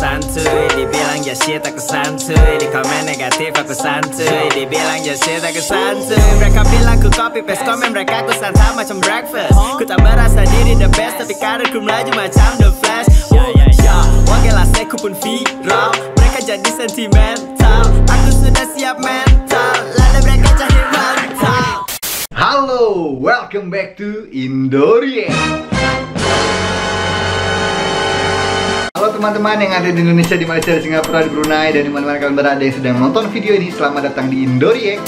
santuy, dibilang jahsyit aku santuy, di komen negatif aku santuy, dibilang jahsyit aku santuy. Mereka bilang ku copy paste komen mereka, ku santap macam breakfast. Ku tak berasa diri the best, tapi karir ku melaju macam The Flash. Wakil aseku pun viral, mereka jadi sentimental, aku sudah siap mental, lalu mereka cari mental. Halo, welcome back to Indorie. Halo teman-teman yang ada di Indonesia, di Malaysia, di Singapura, di Brunei, dan dimana-mana kalian berada yang sedang menonton video ini, selamat datang di Indorie.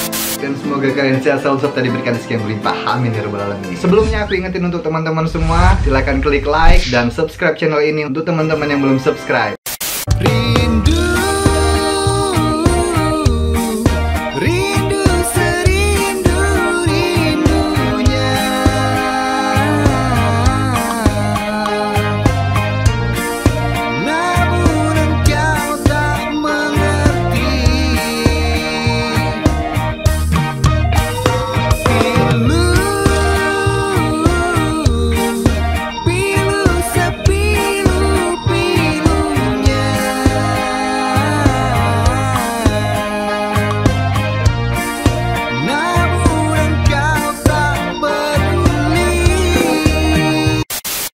Dan semoga kalian sehat selalu serta diberikan rezeki yang berlimpah, amin ya rabbal alamin. Sebelumnya aku ingetin untuk teman-teman semua, silahkan klik like dan subscribe channel ini untuk teman-teman yang belum subscribe.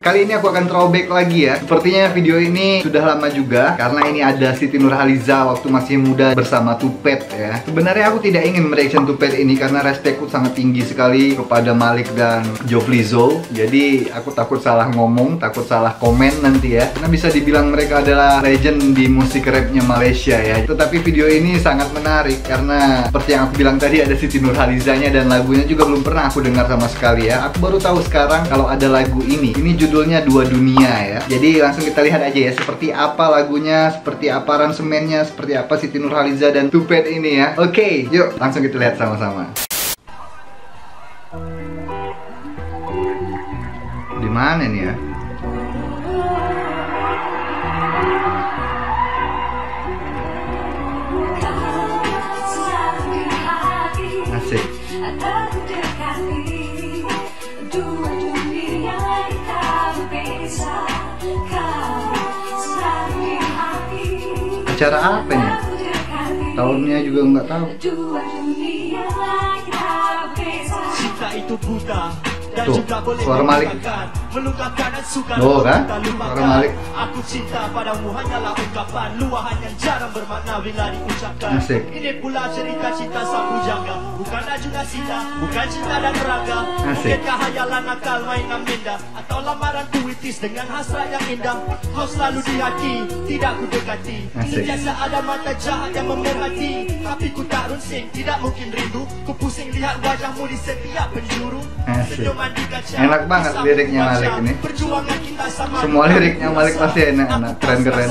Kali ini aku akan throwback lagi ya. Sepertinya video ini sudah lama juga, karena ini ada Siti Nurhaliza waktu masih muda bersama Too Phat ya. Sebenarnya aku tidak ingin mereaction Too Phat ini karena respekku sangat tinggi sekali kepada Malik dan Joe Flizzow. Jadi aku takut salah ngomong, takut salah komen nanti ya, karena bisa dibilang mereka adalah legend di musik rapnya Malaysia ya. Tetapi video ini sangat menarik karena seperti yang aku bilang tadi, ada Siti Nurhalizanya, dan lagunya juga belum pernah aku dengar sama sekali ya. Aku baru tahu sekarang kalau ada lagu ini. Ini judul Dua Dunia ya. Jadi langsung kita lihat aja ya, seperti apa lagunya, seperti apa aransemennya, seperti apa Siti Nurhaliza dan Too Phat ini ya. Oke, yuk langsung kita lihat sama-sama. Di mana nih ya? Asik. Acara apa nih? Tahunnya juga nggak tahu. Tuh, suara Malik. Oh kan? Suara Malik. Asik. Asik. Enak banget liriknya Malik ini. Semua liriknya Malik pasti enak-enak, keren-keren.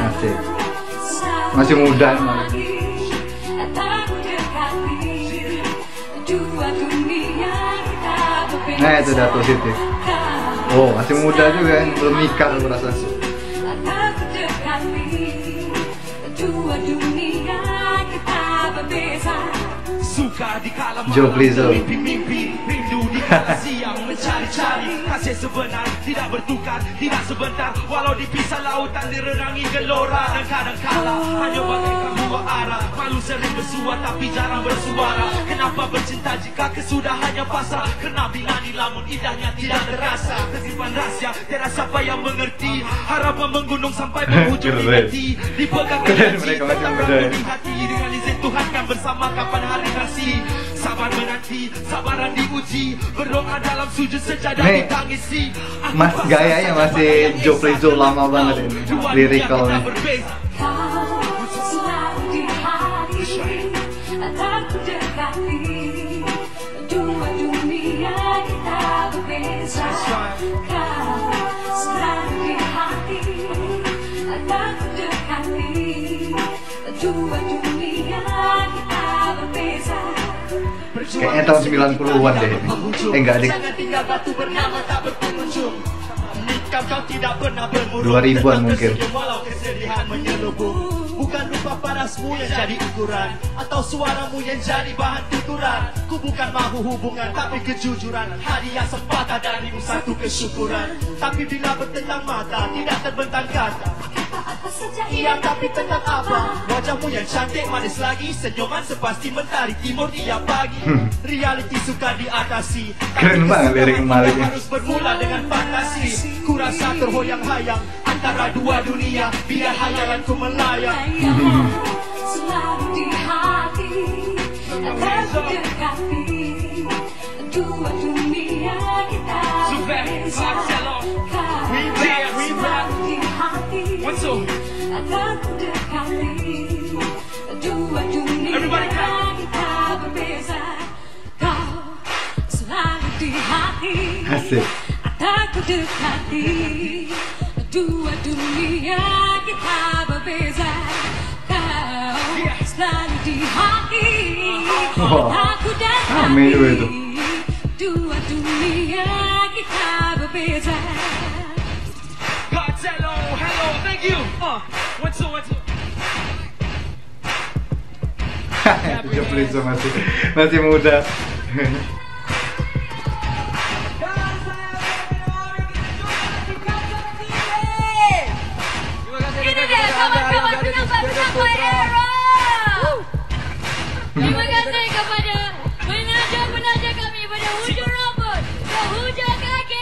Asik. Masih muda nih Malik. Nah itu udah tuh Siti. Oh masih muda juga, belum nikah aku rasa. Joe Flizzow. Kasih sebenar tidak bertukar, tidak sebentar, walau dipisah lautan direnangi gelora, dan kadang kala hanya bagaikan dua arah, malu sering bersua tapi jarang bersuara. Kenapa bercinta jika kesudahannya pasrah? Kena bilani lamun indahnya tidak terasa, tersimpan rahasia tiada siapa yang mengerti, harapan menggunung sampai berujung hati, dipegang janji tetap di hati, dengan izin Tuhan kan bersama kapan hari kasih. Sabar menanti, sabaran diuji, berdoa dalam sujud sejadah ditangisi. Mas gayanya masih Joe Flizzow lama banget ini, lirikalnya. Kayaknya tahun 90-an deh. Enggak deh. 2000-an mungkin. bukan rupa parasmu yang jadi ukuran, atau suaramu yang jadi bahan tuturan. Ku bukan mahu hubungan tapi kejujuran, hadiah semata darimu satu kesyukuran. Tapi bila bertentang mata tidak terbentang kata, iya tapi tentang apa? Wajahmu yang cantik manis lagi, senyuman sepasti mentari timur tiap pagi. Realiti suka diatasi, keren banget lirik Malik harus bermula dengan fantasi. Ku rasa terhoyang-hayang antara dua dunia, biar hayalanku melayang. Selalu di hati, terus dekati dua dunia kita. Selalu di hati, terus dekati dua dunia kita berbeza. Kau selalu di hati, terus dekati dua dunia kita berbeza. Kau selalu di hati, aku dan kami. Dua dunia kita berbeza. God, hello, hello, thank you. Joe Flizzow masih muda. Terima kasih kepada penaja kami pada hujung rambut ke hujung kaki.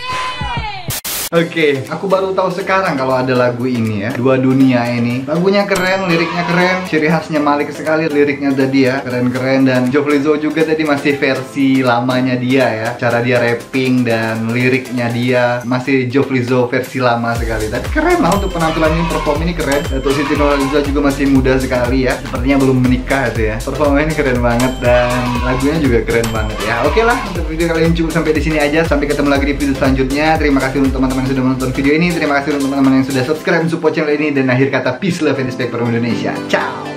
Oke, aku baru tahu sekarang kalau ada lagu ini ya, Dua Dunia ini. Lagunya keren, liriknya keren, ciri khasnya Malik sekali liriknya tadi ya, keren-keren. Dan Joe Flizzow juga tadi masih versi lamanya dia ya, cara dia rapping dan liriknya dia masih Joe Flizzow versi lama sekali. Tapi keren lah untuk penampilan ini, perform ini keren. Atau Siti Nurhaliza juga masih muda sekali ya, sepertinya belum menikah itu ya. Performanya ini keren banget dan lagunya juga keren banget ya. Oke lah, untuk video kali ini cukup sampai di sini aja. Sampai ketemu lagi di video selanjutnya. Terima kasih untuk teman-teman yang sudah menonton video ini, terima kasih untuk teman-teman yang sudah subscribe, support channel ini, dan akhir kata peace, love, and respect for Indonesia. Ciao.